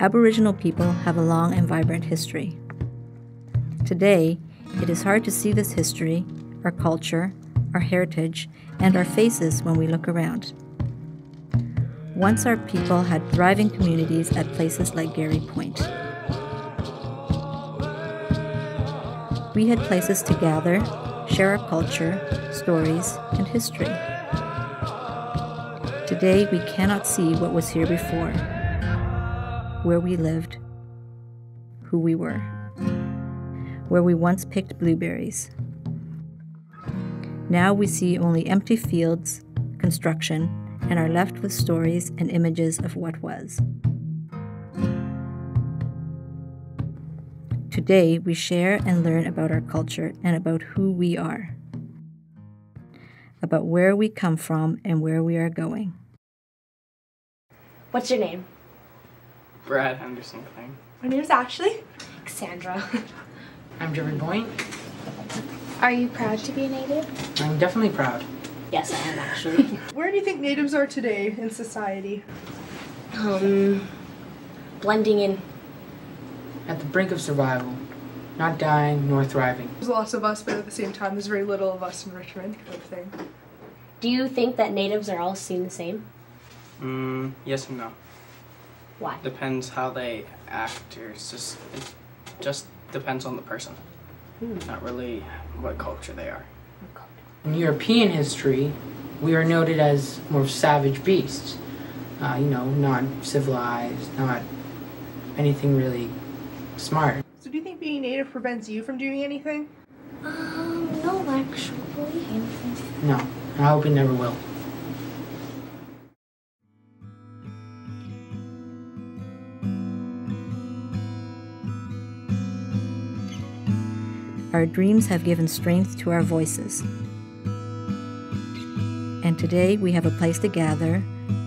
Aboriginal people have a long and vibrant history. Today, it is hard to see this history, our culture, our heritage, and our faces when we look around. Once our people had thriving communities at places like Gary Point. We had places to gather, share our culture, stories, and history. Today, we cannot see what was here before, where we lived, who we were, where we once picked blueberries. Now we see only empty fields, construction, and are left with stories and images of what was. Today, we share and learn about our culture and about who we are, about where we come from and where we are going. What's your name? Brad Henderson. My name is Ashley. Alexandra. I'm Driven Boyne. Are you proud to be a Native? I'm definitely proud. Yes, I am, actually. Where do you think Natives are today in society? Blending in. At the brink of survival. Not dying, nor thriving. There's lots of us, but at the same time, there's very little of us in Richmond, kind of thing. Do you think that Natives are all seen the same? Yes and no. Why? Depends how they act, or it just depends on the person. Not really what culture they are. In European history, we are noted as more savage beasts. Not civilized, not anything really smart. So do you think being Native prevents you from doing anything? No, actually. No, and I hope it never will. Our dreams have given strength to our voices. And today we have a place to gather,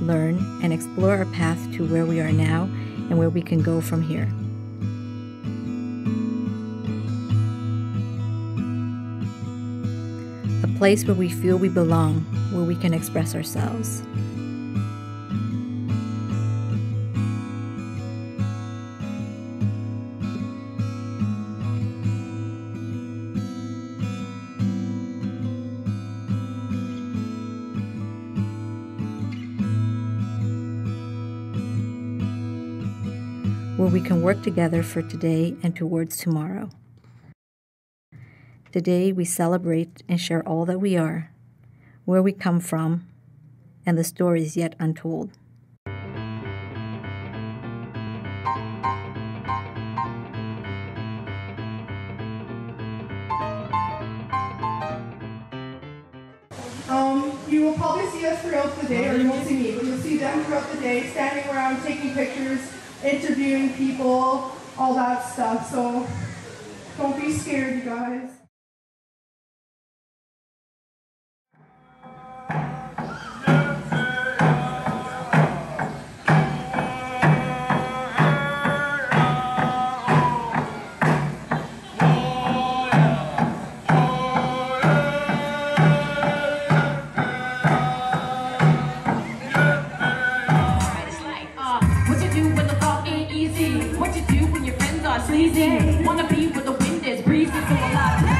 learn, and explore our path to where we are now and where we can go from here. A place where we feel we belong, where we can express ourselves. Where we can work together for today and towards tomorrow. Today we celebrate and share all that we are, where we come from, and the stories yet untold. You will probably see us throughout the day, or you won't see me, but you'll see them throughout the day, standing around, taking pictures, interviewing people, all that stuff, so don't be scared, you guys. Wanna be where the wind is breezy, so a lot of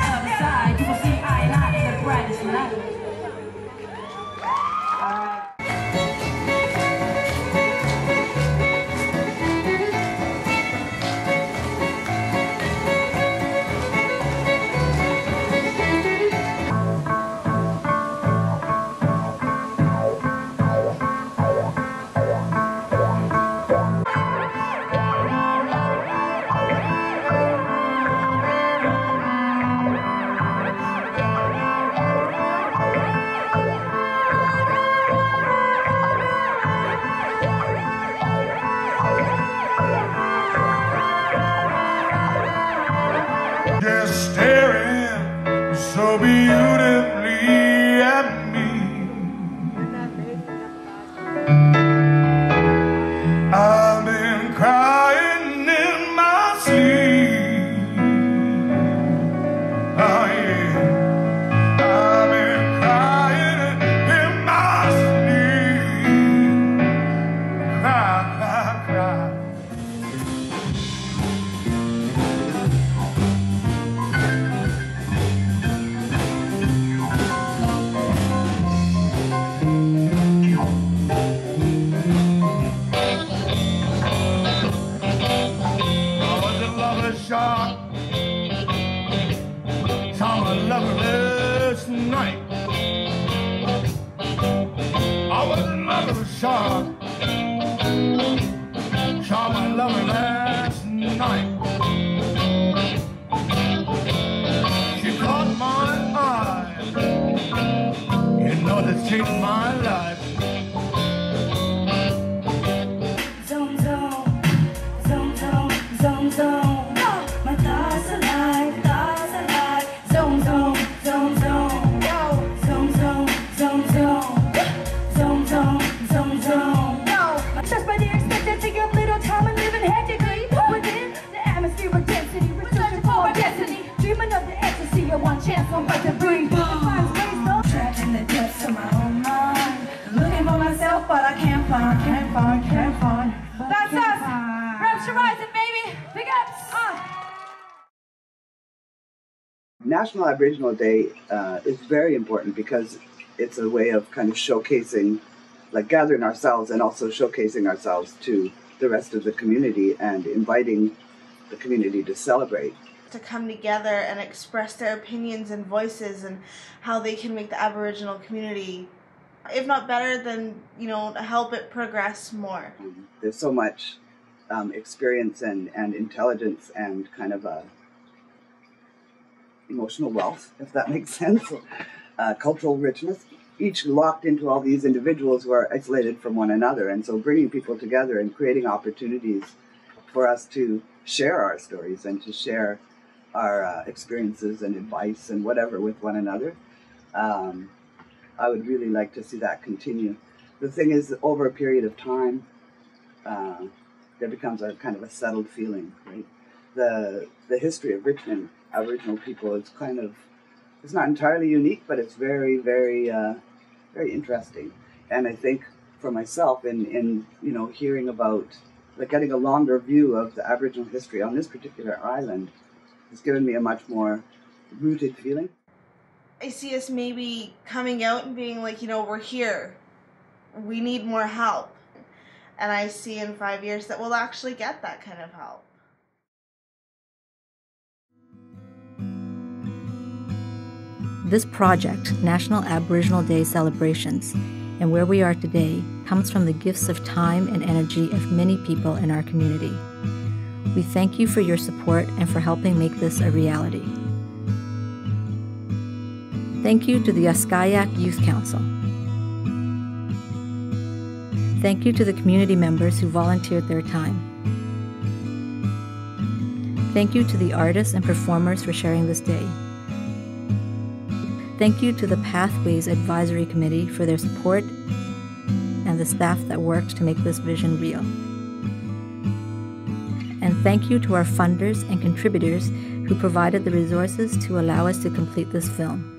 I was shocked. Saw my lover last night. She caught my eye. You know that changed my life. Can't find. That's us. Reps your rising, baby. Big ups. National Aboriginal Day is very important because it's a way of kind of showcasing, like gathering ourselves and also showcasing ourselves to the rest of the community and inviting the community to celebrate. To come together and express their opinions and voices and how they can make the Aboriginal community, if not better, then, you know, help it progress more. There's so much experience and intelligence and kind of a emotional wealth, if that makes sense, cultural richness, each locked into all these individuals who are isolated from one another. And so bringing people together and creating opportunities for us to share our stories and to share our experiences and advice and whatever with one another. I would really like to see that continue. The thing is, over a period of time, there becomes a kind of a settled feeling, right? The history of Richmond, Aboriginal people, is kind of, it's not entirely unique, but it's very, very, very interesting. And I think for myself, in you know, hearing about, like, getting a longer view of the Aboriginal history on this particular island, has given me a much more rooted feeling. I see us maybe coming out and being like, you know, we're here. We need more help. And I see in 5 years that we'll actually get that kind of help. This project, National Aboriginal Day Celebrations, and where we are today, comes from the gifts of time and energy of many people in our community. We thank you for your support and for helping make this a reality. Thank you to the Uskayak Youth Council. Thank you to the community members who volunteered their time. Thank you to the artists and performers for sharing this day. Thank you to the Pathways Advisory Committee for their support and the staff that worked to make this vision real. And thank you to our funders and contributors who provided the resources to allow us to complete this film.